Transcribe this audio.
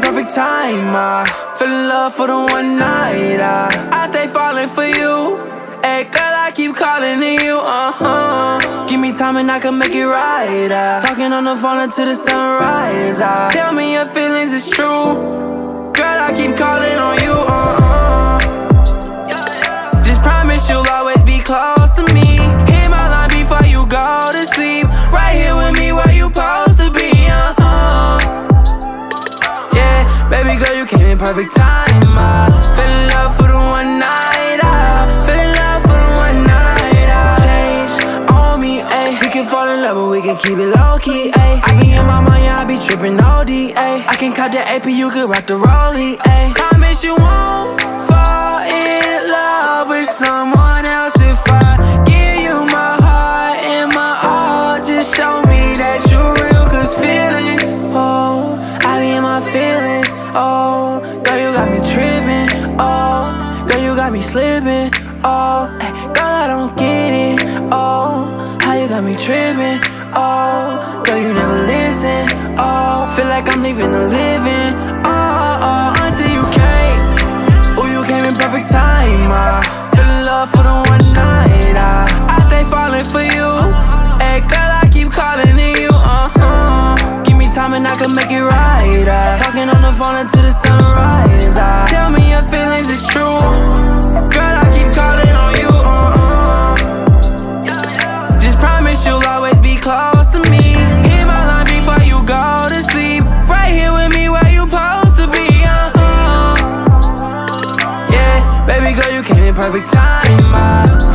Perfect time, I fell in love for the one night. I stay falling for you. Hey, girl, I keep calling to you, Give me time and I can make it right. Talking on the phone until the sunrise. Tell me your feelings is true. Girl, I keep calling on you, Just promise you'll always be close to me. Hear my line before you go to sleep. Right here with me where you supposed to be, Baby girl, you came in perfect time. I fell in love for the one night. I fell in love for the one night. Change on me, ayy. We can fall in love, but we can keep it low key, ayy. I be in my mind, yeah, I be tripping OD, ayy. I can cut the AP, you can rock the rollie, ayy. Promise you won't fall in love with someone else if I give you my heart and my all. Just show me that you're real, 'cause feelings, oh, I be in my feelings. Oh, girl, you got me trippin', oh, girl, you got me slippin', oh, girl, I don't get it, oh, how you got me trippin', oh, girl, you never listen, oh, feel like I'm leaving the living, oh, until you came, oh, you came in perfect time, I fell in love for the one night, I stay falling for you, hey, girl, I keep calling to you, Give me time and I can make it right. Talking on the phone until the sunrise. Tell me your feelings is true. Girl, I keep calling on you. Just promise you'll always be close to me. Hear my line before you go to sleep. Right here with me where you supposed to be. Yeah, baby girl, you came in perfect time.